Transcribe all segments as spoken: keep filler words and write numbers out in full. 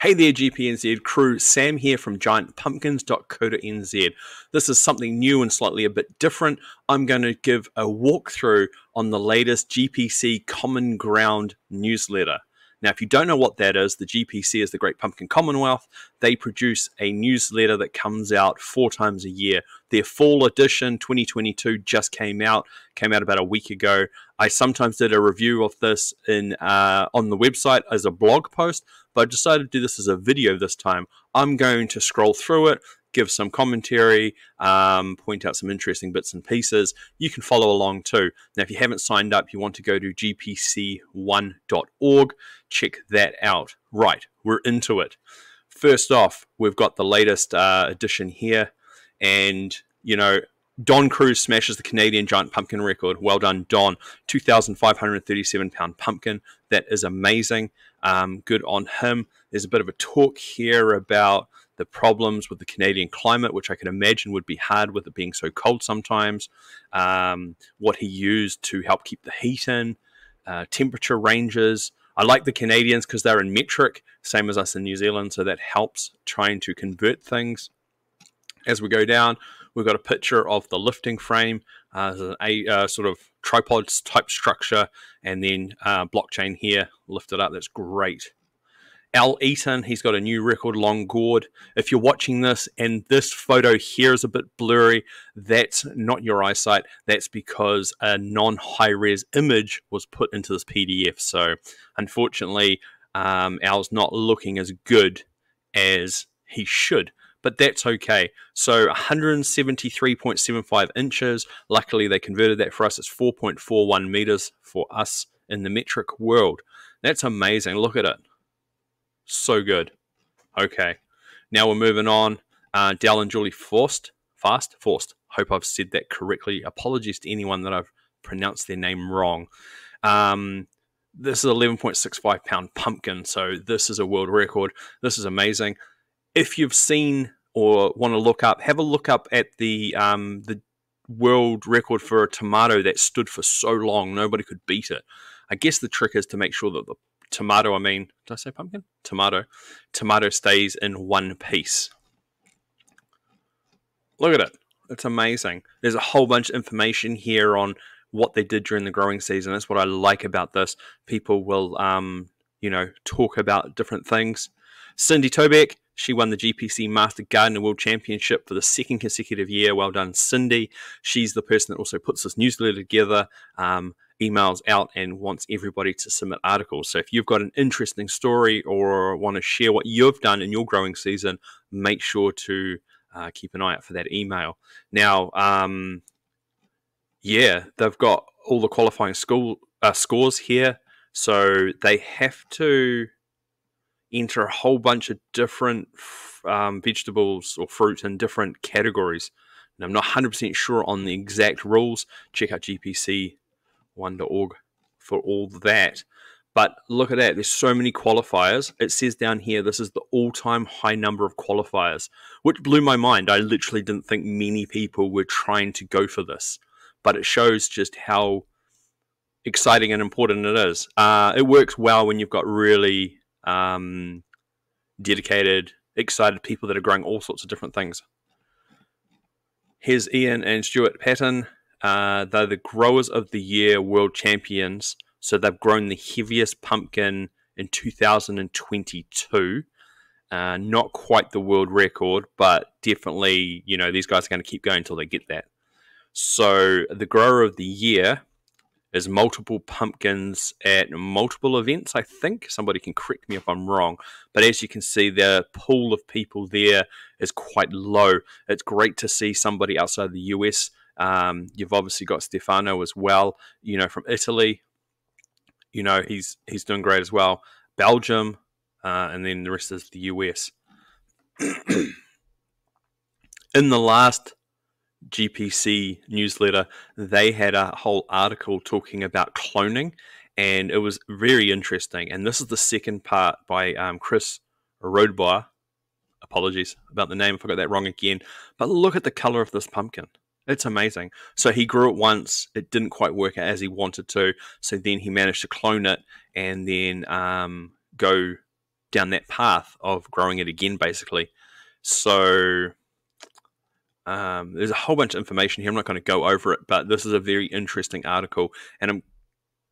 Hey there, G P N Z crew. Sam here from giant pumpkins dot co dot n z. This is something new and slightly a bit different. I'm going to give a walkthrough on the latest G P C Common Ground newsletter. Now, if you don't know what that is, the G P C is the Great Pumpkin Commonwealth. They produce a newsletter that comes out four times a year. Their fall edition twenty twenty-two just came out, came out about a week ago. I sometimes did a review of this in uh, on the website as a blog post, but I decided to do this as a video this time. I'm going to scroll through it, give some commentary, um, point out some interesting bits and pieces. You can follow along too. Now, if you haven't signed up, you want to go to g p c one dot org. Check that out. Right, we're into it. First off, we've got the latest uh, edition here. And, you know, Don Cruz smashes the Canadian giant pumpkin record. Well done, Don. two thousand five hundred thirty-seven pound pumpkin. That is amazing. Um, good on him. There's a bit of a talk here about the problems with the Canadian climate, which I can imagine would be hard with it being so cold sometimes, um, what he used to help keep the heat in, uh, temperature ranges. I like the Canadians because they're in metric, same as us in New Zealand, so that helps trying to convert things. As we go down, we've got a picture of the lifting frame, uh, a uh, sort of tripod type structure, and then uh, blockchain here, lift it up, that's great. Al Eaton, he's got a new record, long gourd. If you're watching this and this photo here is a bit blurry, that's not your eyesight. That's because a non-high-res image was put into this P D F. So unfortunately, um, Al's not looking as good as he should. But that's okay. So one hundred seventy-three point seven five inches. Luckily, they converted that for us. It's four point four one meters for us in the metric world. That's amazing. Look at it. So good. Okay, now we're moving on. Uh, Dal and Julie forced, fast, forced. Hope I've said that correctly. Apologies to anyone that I've pronounced their name wrong. Um, this is eleven point six five pound pumpkin, so this is a world record. This is amazing. If you've seen or want to look up, have a look up at the um, the world record for a tomato that stood for so long nobody could beat it. I guess the trick is to make sure that the tomato, I mean, did I say pumpkin? Tomato. Tomato stays in one piece. Look at it. It's amazing. There's a whole bunch of information here on what they did during the growing season. That's what I like about this. People will, um, you know, talk about different things. Cindy Tobeck, she won the G P C Master Gardener World Championship for the second consecutive year. Well done, Cindy. She's the person that also puts this newsletter together. Um, emails out and wants everybody to submit articles. So if you've got an interesting story or want to share what you've done in your growing season, make sure to uh, keep an eye out for that email. Now, um, yeah, they've got all the qualifying school uh, scores here. So they have to enter a whole bunch of different um, vegetables or fruit in different categories. And I'm not one hundred percent sure on the exact rules. Check out G P C one dot org for all that. But look at that, there's so many qualifiers. It says down here this is the all-time high number of qualifiers, which blew my mind. I literally didn't think many people were trying to go for this, but it shows just how exciting and important it is. Uh, it works well when you've got really um, dedicated, excited people that are growing all sorts of different things. Here's Ian and Stuart Patton. Uh, they're the Growers of the Year World Champions. So they've grown the heaviest pumpkin in two thousand twenty-two. Uh, not quite the world record, but definitely, you know, these guys are going to keep going until they get that. So the Grower of the Year is multiple pumpkins at multiple events, I think. Somebody can correct me if I'm wrong. But as you can see, the pool of people there is quite low. It's great to see somebody outside the U S. Um, you've obviously got Stefano as well, you know, from Italy, you know, he's, he's doing great as well. Belgium, uh, and then the rest is the U S. In the last G P C newsletter, they had a whole article talking about cloning, and it was very interesting. And this is the second part by um, Chris Rodway. Apologies about the name, if I got that wrong again. But look at the color of this pumpkin. It's amazing. So he grew it once. It didn't quite work out as he wanted to. So then he managed to clone it and then um, go down that path of growing it again, basically. So um, there's a whole bunch of information here. I'm not going to go over it, but this is a very interesting article, and I'm,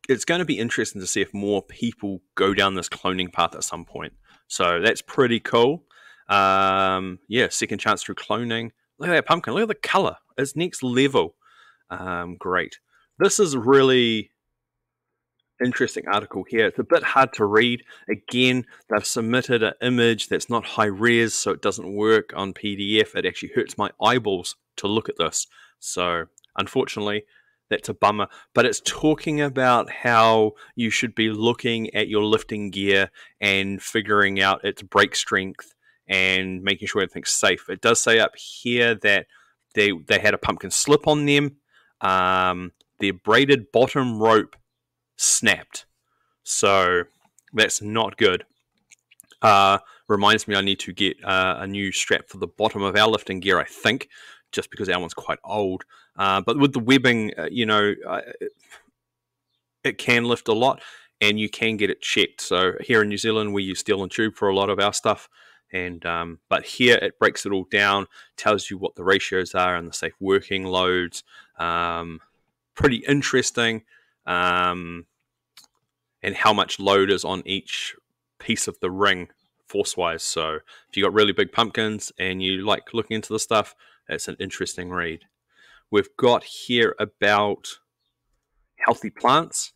it's going to be interesting to see if more people go down this cloning path at some point. So that's pretty cool. Um, yeah, second chance through cloning. Look at that pumpkin. Look at the color. It's next level. Um, great. This is really interesting article here. It's a bit hard to read. Again, they've submitted an image that's not high res, so it doesn't work on P D F. It actually hurts my eyeballs to look at this. So unfortunately, that's a bummer. But it's talking about how you should be looking at your lifting gear and figuring out its brake strength and making sure everything's safe. It does say up here that they, they had a pumpkin slip on them. Um, their braided bottom rope snapped, so that's not good. Uh, reminds me I need to get uh, a new strap for the bottom of our lifting gear, I think, just because our one's quite old. Uh, but with the webbing, uh, you know, uh, it, it can lift a lot, and you can get it checked. So here in New Zealand, we use steel and tube for a lot of our stuff, and um, but here it breaks it all down, tells you what the ratios are and the safe working loads. Um, pretty interesting. Um, and how much load is on each piece of the ring force-wise. So if you've got really big pumpkins and you like looking into the stuff, it's an interesting read. We've got here about healthy plants.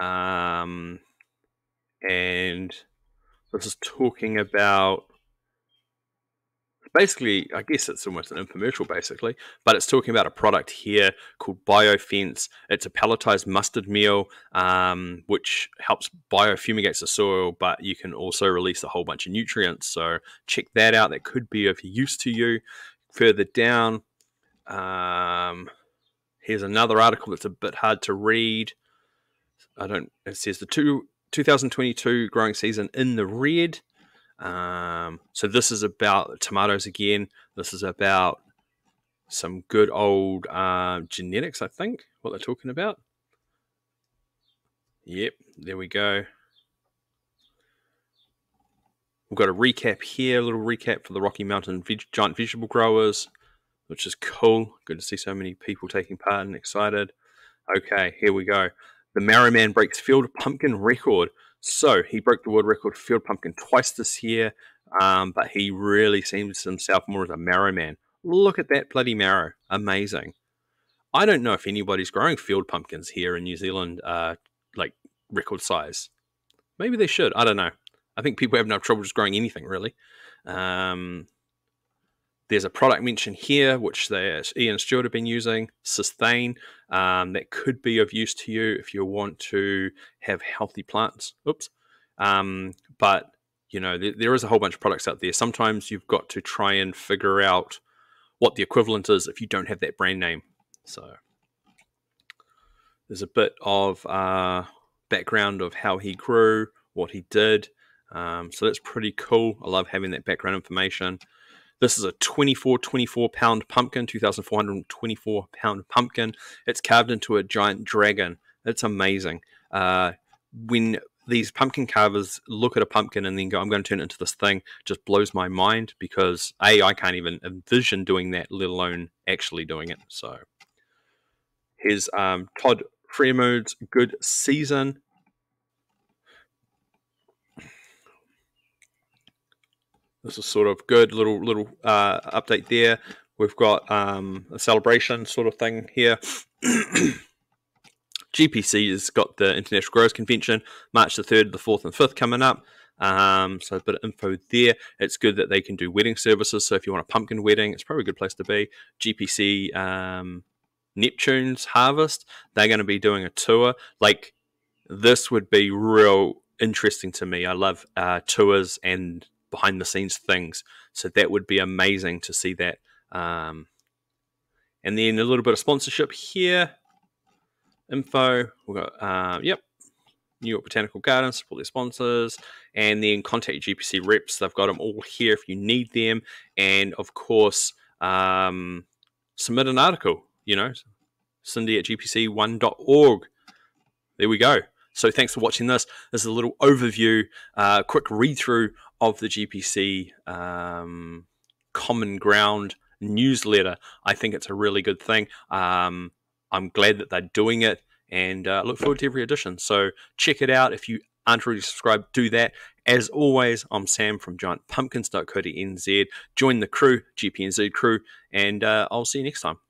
Um, and this is talking about, basically, I guess it's almost an infomercial, basically, but it's talking about a product here called BioFence. It's a pelletized mustard meal, um, which helps biofumigates the soil, but you can also release a whole bunch of nutrients. So check that out. That could be of use to you. Further down, um, here's another article that's a bit hard to read. I don't. It says the two, two thousand twenty-two growing season in the red. Um, so this is about tomatoes again. This is about some good old uh, genetics, I think, what they're talking about. Yep, there we go. We've got a recap here, a little recap for the Rocky Mountain veg giant vegetable growers, which is cool. Good to see so many people taking part and excited. Okay, here we go. The Marrowman breaks field pumpkin record. So he broke the world record for field pumpkin twice this year, um, but he really seems himself more as a marrow man. Look at that bloody marrow. Amazing. I don't know if anybody's growing field pumpkins here in New Zealand, uh, like record size. Maybe they should. I don't know. I think people have no trouble just growing anything, really. Um, there's a product mentioned here, which they, Ian and Stuart have been using, Sustain. Um, that could be of use to you if you want to have healthy plants. Oops. Um, but, you know, there, there is a whole bunch of products out there. Sometimes you've got to try and figure out what the equivalent is if you don't have that brand name. So there's a bit of uh, background of how he grew, what he did. Um, so that's pretty cool. I love having that background information. This is a twenty-four, twenty-four pound pumpkin, two thousand four hundred twenty-four pound pumpkin. It's carved into a giant dragon. It's amazing. Uh, when these pumpkin carvers look at a pumpkin and then go, I'm going to turn it into this thing, just blows my mind because A, I can't even envision doing that, let alone actually doing it. So here's um, Todd Freemood's Good Season. This is sort of good little little uh, update there. We've got um, a celebration sort of thing here. G P C has got the International Growers Convention, March the third, the fourth and fifth coming up. Um, so a bit of info there. It's good that they can do wedding services. So if you want a pumpkin wedding, it's probably a good place to be. G P C um, Neptune's Harvest, they're going to be doing a tour. Like, this would be real interesting to me. I love uh, tours and behind the scenes things, so that would be amazing to see that. Um, and then a little bit of sponsorship here, info. We've got uh, yep, New York Botanical Garden, support their sponsors, and then contact G P C reps. They've got them all here if you need them, and of course, um, submit an article. You know, Cindy at G P C one dot org. There we go. So thanks for watching this. This is a little overview, uh, quick read-through of the G P C um, Common Ground newsletter. I think it's a really good thing. Um, I'm glad that they're doing it, and uh, look forward to every edition. So check it out. If you aren't already subscribed, do that. As always, I'm Sam from giant pumpkins dot co dot n z. Join the crew, G P N Z crew, and uh, I'll see you next time.